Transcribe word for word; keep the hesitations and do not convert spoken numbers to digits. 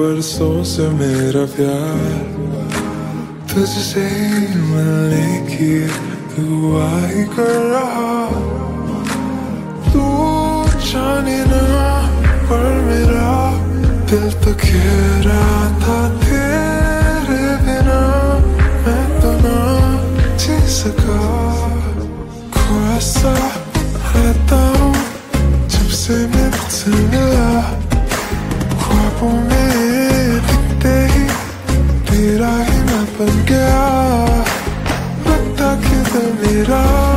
बरसों से मेरा प्यार तुझसे मिलने की दुआ ही कर रहा। तू जाने ना पर मेरा दिल तो कह रहा था तेरे बिना मैं तो ना जी सका। खोया सा रहता हूँ जब से मैं तुझसे मिला। ख्वाबों में तेरा ही मैं बन गया, लगता कि तू मेरा